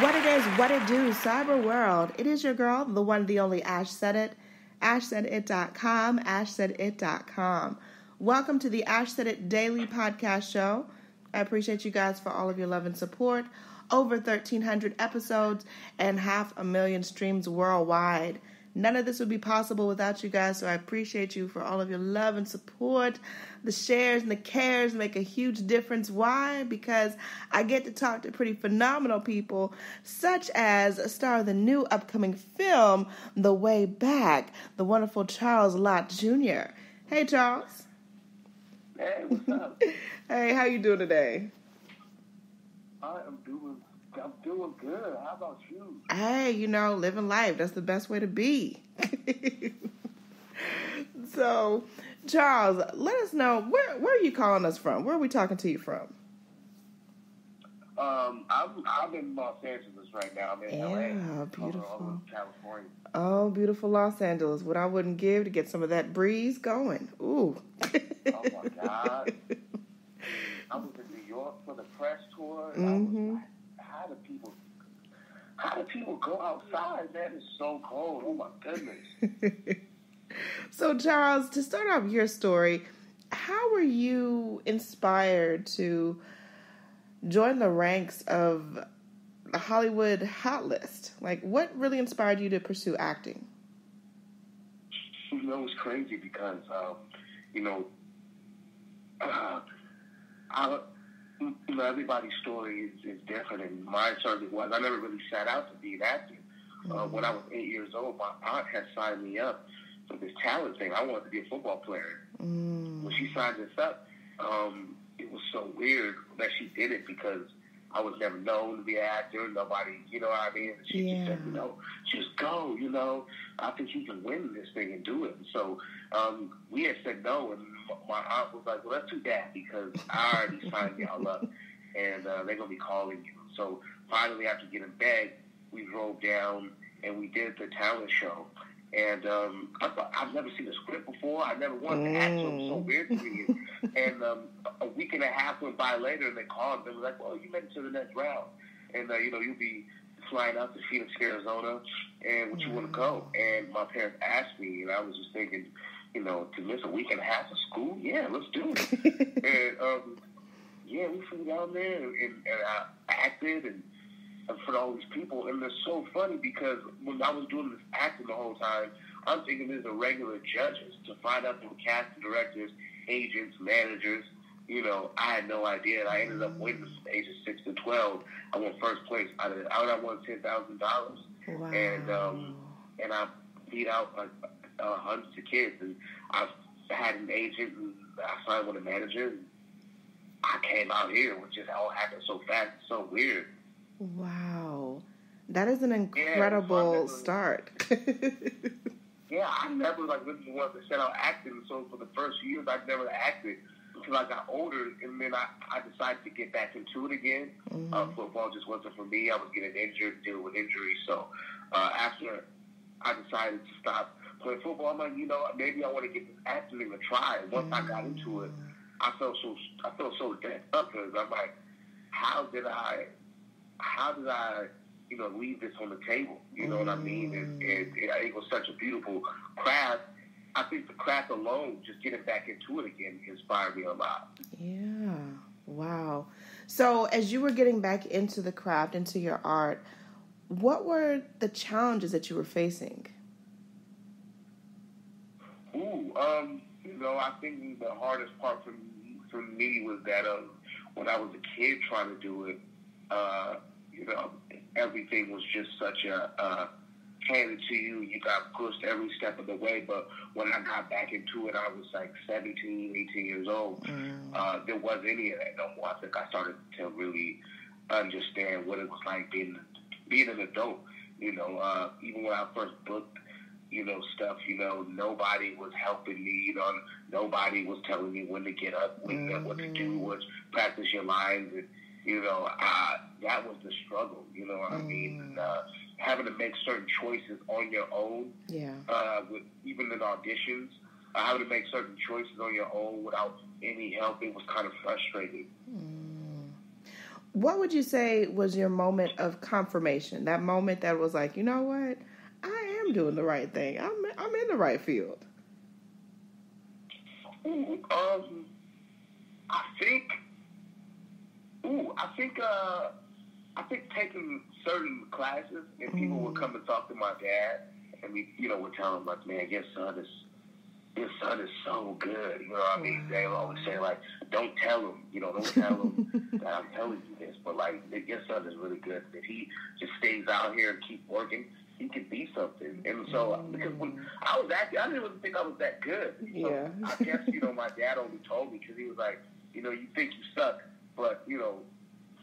What it is, what it do, cyber world. It is your girl, the one, the only Ash Said It, ashsaidit.com, ashsaidit.com. Welcome to the Ash Said It Daily Podcast Show. I appreciate you guys for all of your love and support. Over 1,300 episodes and 500,000 streams worldwide. None of this would be possible without you guys, so I appreciate you for all of your love and support. The shares and the cares make a huge difference. Why? Because I get to talk to pretty phenomenal people, such as a star of the new upcoming film, The Way Back, the wonderful Charles Lott Jr. Hey, Charles. Hey, what's up? Hey, how you doing today? I'm doing good. How about you? Hey, you know, living life. That's the best way to be. So, Charles, let us know, where are you calling us from? Where are we talking to you from? I'm in Los Angeles right now. I'm in LA. Beautiful. California. Oh, beautiful Los Angeles. What I wouldn't give to get some of that breeze going. Ooh. Oh, my God. I was in New York for the press tour. Mm-hmm. How do people go outside, man? It's so cold. Oh, my goodness. So, Charles, to start off your story, how were you inspired to join the ranks of the Hollywood hot list? Like, what really inspired you to pursue acting? You know, it's crazy because, everybody's story is different, and mine certainly was. I never really set out to be an actor. When I was 8 years old, my aunt had signed me up for this talent thing. I wanted to be a football player. When she signed us up, it was so weird that she did it because I was never known to be an actor. Nobody, you know what I mean? She said, you know, just go, you know. I think you can win this thing and do it. And so we had said no, and my aunt was like, well, let's do that because I already signed y'all up, and they're going to be calling you. So finally, after getting begged, we drove down, and we did the talent show. And I've never seen a script before. I never wanted to act, so it was so weird to me. And a week and a half went by later, and they called. They were like, well, you made it to the next round. And, you'll be flying out to Phoenix, Arizona, and would you want to go? And my parents asked me, and I was just thinking, you know, to miss a week and a half of school? Yeah, let's do it. And, we flew down there, and I acted, and for all these people, and they're so funny because when I was doing this acting the whole time, I'm thinking there's the regular judges to find out from casting directors, agents, managers. You know, I had no idea, and I ended up winning from ages 6 to 12. I won first place. I won $10,000, and I beat out hundreds of kids. And I had an agent, and I signed with a manager. And I came out here, which just all happened so fast, so weird. Wow. That is an incredible start. I never really wanted to set out acting. So for the first years, I never acted until I got older. And then I decided to get back into it again. Football just wasn't for me. I was getting injured, dealing with injuries. So after I decided to stop playing football, I'm like, you know, maybe I want to give this acting a try. And once I got into it, I felt so dead up because I'm like, how did I, you know, leave this on the table? You know what I mean? And I think it was such a beautiful craft. I think the craft alone, just getting back into it again, inspired me a lot. Yeah. Wow. So as you were getting back into the craft, into your art, what were the challenges that you were facing? I think the hardest part for me was that when I was a kid trying to do it, everything was just such a handed to you. You got pushed every step of the way. But when I got back into it, I was like 17, 18 years old. There wasn't any of that no more. I think I started to really understand what it was like being an adult. You know, even when I first booked, you know, stuff, you know, nobody was helping me, you know, nobody was telling me when to get up, what to do, what to practice your lines, and you know, that was the struggle, you know what I mean? And, having to make certain choices on your own, with even in auditions, having to make certain choices on your own without any help, it was kind of frustrating. What would you say was your moment of confirmation? That moment that was like, you know what? I am doing the right thing. I'm in the right field. I think taking certain classes, and people would come and talk to my dad, and we, you know, would tell him like, man, your son is so good. You know what I mean? They would always say like, don't tell him, you know, don't tell him that I'm telling you this, but like, your son is really good. If he just stays out here and keep working, he could be something. And so, because when I was acting, I didn't even think I was that good. So yeah. I guess, you know, my dad only told me because he was like, you know, you think you suck, but, you know,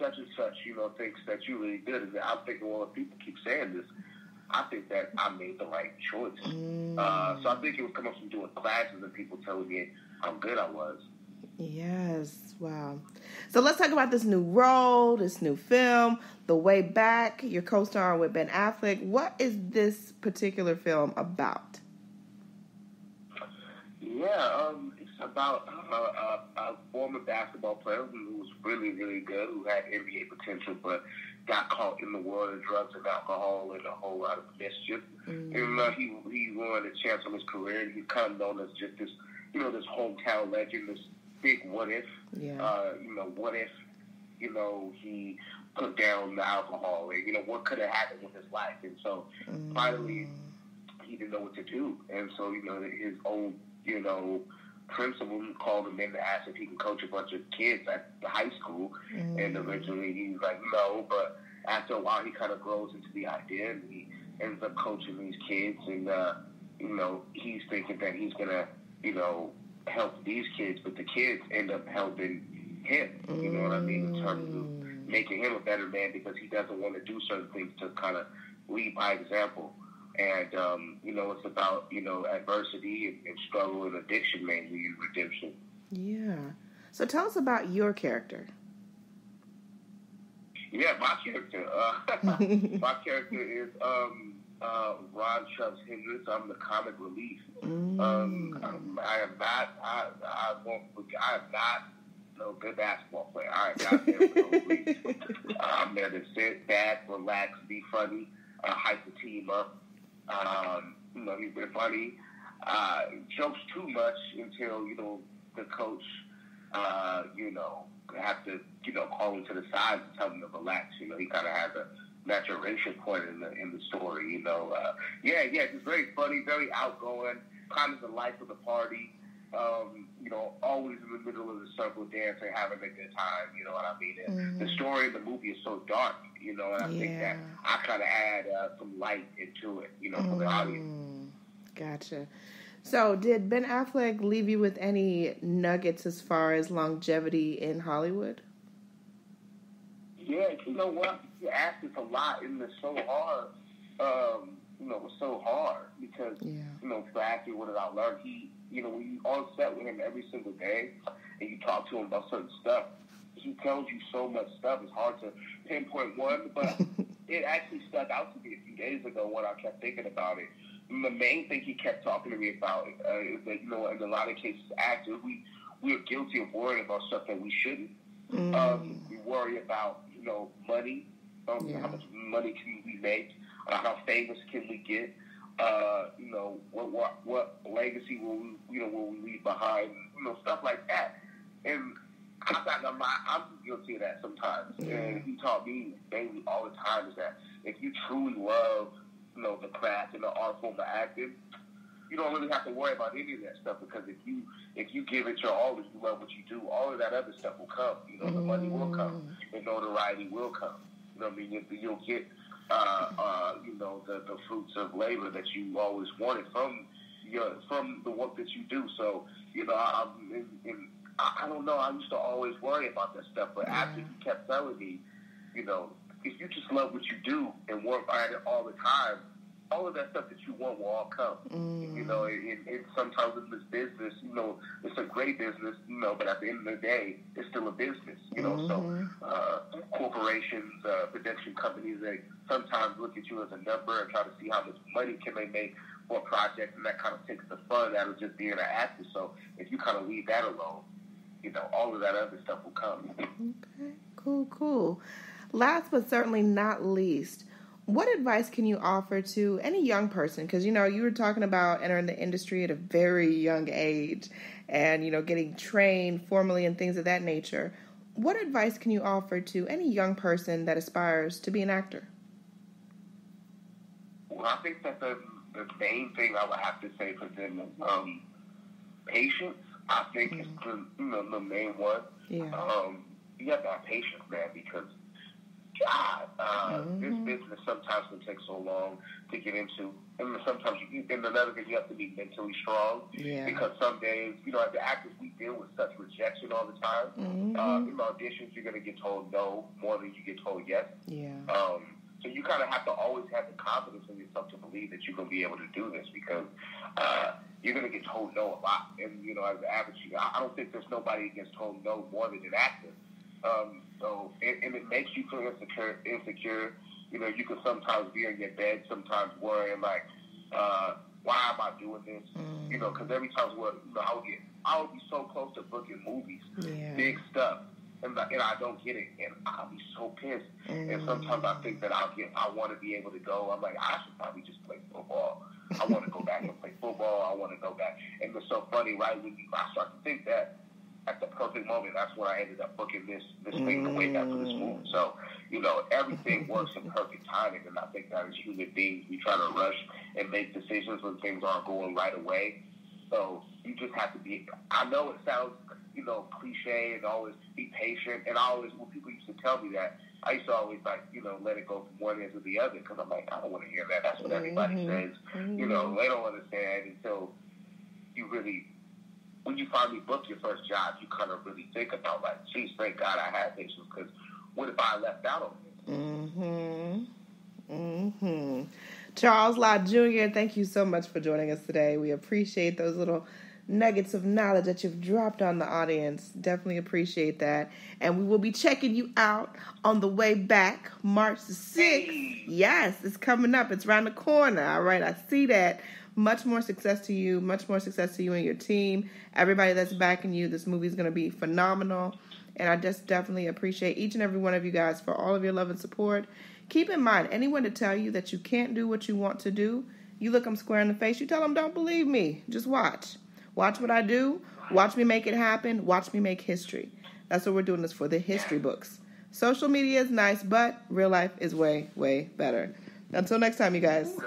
such and such, you know, thinks that you're really good. And I'm thinking, well, if people keep saying this, I think that I made the right choice. So I think it was coming from doing classes and people telling me how good I was. Yes, wow. So let's talk about this new role, this new film, The Way Back. You're co-starring with Ben Affleck. What is this particular film about? It's about a former basketball player who was really, really good, who had NBA potential, but got caught in the world of drugs and alcohol and a whole lot of mischief. And he ruined a chance on his career. And he's kind of known as just this, you know, this hometown legend, this big what if. Yeah. What if, you know, he put down the alcohol, and, you know, what could have happened with his life. And so finally, he didn't know what to do. And so, you know, his own, you know, principal called him in to ask if he can coach a bunch of kids at the high school. And eventually he's like, no, but after a while he kind of grows into the idea and he ends up coaching these kids. And, you know, he's thinking that he's going to, you know, help these kids, but the kids end up helping him, you know what I mean, in terms of making him a better man because he doesn't want to do certain things to kind of lead by example. And, you know, it's about, you know, adversity and struggle and addiction, mainly, and redemption. Yeah. So tell us about your character. Yeah, my character. My character is Ron Chubbs Hendricks. I'm the comic relief. I am not no good basketball player. I am not there for no reason. I'm there to sit back, relax, be funny, hype the team up. You know, he's been funny, jokes too much until, you know, the coach, you know, have to, you know, call him to the side and tell him to relax. You know, he kind of has a maturation point in the story, you know. Just very funny, very outgoing, kind of the life of the party, you know, always in the middle of the circle dancing, having a good time, you know what I mean? And the story of the movie is so dark, you know, and I think that I kind of add some light into it, you know, for the audience. Gotcha. So did Ben Affleck leave you with any nuggets as far as longevity in Hollywood? Yeah, you know what? You asked us a lot, and it's so hard. Because, you know, for acting, what did I learn? He, you know, when you're on set with him every single day and you talk to him about certain stuff, he tells you so much stuff. It's hard to pinpoint one, but it actually stuck out to me a few days ago when I kept thinking about it. And the main thing he kept talking to me about is that, you know, in a lot of cases, actors, we are guilty of worrying about stuff that we shouldn't. We worry about, you know, money, how much money can we make, how famous can we get, you know, what legacy will we leave behind, you know, stuff like that. And I'm guilty of that sometimes. And he taught me mainly all the time is that if you truly love, you know, the craft and the art form of acting, you don't really have to worry about any of that stuff because if you give it your all, if you love what you do, all of that other stuff will come. You know, the money will come, the notoriety will come. You know what I mean? You'll get you know, the fruits of labor that you always wanted from the work that you do. So, you know, I don't know. I used to always worry about that stuff, but after he kept telling me, you know, if you just love what you do and work at it all the time, all of that stuff that you want will all come. You know, and sometimes in this business, you know, it's a great business, you know, but at the end of the day, it's still a business, you know. So corporations, production companies, they sometimes look at you as a number and try to see how much money can they make for a project, and that kind of takes the fun out of just being an actor. So if you kind of leave that alone, you know, all of that other stuff will come. Okay, Cool. Last but certainly not least, what advice can you offer to any young person? Because, you know, you were talking about entering the industry at a very young age and, you know, getting trained formally and things of that nature. What advice can you offer to any young person that aspires to be an actor? Well, I think that the main thing I would have to say for them is patience. I think it's the main one. Yeah. You have to have patience, man, because God, this business sometimes can take so long to get into. And sometimes, and another thing, you have to be mentally strong. Yeah. Because some days, you know, as actors, we deal with such rejection all the time. Mm-hmm. In auditions, you're going to get told no more than you get told yes. Yeah. So you kind of have to always have the confidence in yourself to believe that you're going to be able to do this, because you're going to get told no a lot. And, you know, as an average, I don't think there's nobody who gets told no more than an actor. So it makes you feel insecure. You know, you can sometimes be in your bed, sometimes worrying, like, why am I doing this? You know, because every time I would be so close to booking movies, big stuff, and I don't get it, and I'll be so pissed. And sometimes I think that I want to be able to go. I'm like, I should probably just play football. I want to go back and play football. I want to go back. And it's so funny, right? When I start to think that, at the perfect moment, that's when I ended up booking this thing, The Way Back, for this movie. So, you know, everything works in perfect timing, and I think that as human beings, we try to rush and make decisions when things aren't going right away. So you just have to be, I know it sounds, you know, cliche, and always be patient, and when people used to tell me that, I used to always, like, you know, let it go from one end to the other, because I'm like, I don't want to hear that. That's what everybody says. You know, they don't understand until you really, when you finally book your first job, you kind of really think about, like, geez, thank God I had patience, because what if I left out on this? Charles Lott Jr., thank you so much for joining us today. We appreciate those little nuggets of knowledge that you've dropped on the audience. Definitely appreciate that. And we will be checking you out on The Way Back, March the 6th. Yes, it's coming up. It's around the corner. All right, I see that. Much more success to you. Much more success to you and your team. Everybody that's backing you. This movie is going to be phenomenal. And I just definitely appreciate each and every one of you guys for all of your love and support. Keep in mind, anyone to tell you that you can't do what you want to do, you look them square in the face. You tell them, don't believe me. Just watch. Watch what I do. Watch me make it happen. Watch me make history. That's what we're doing this for, the history books. Social media is nice, but real life is way, way better. Until next time, you guys.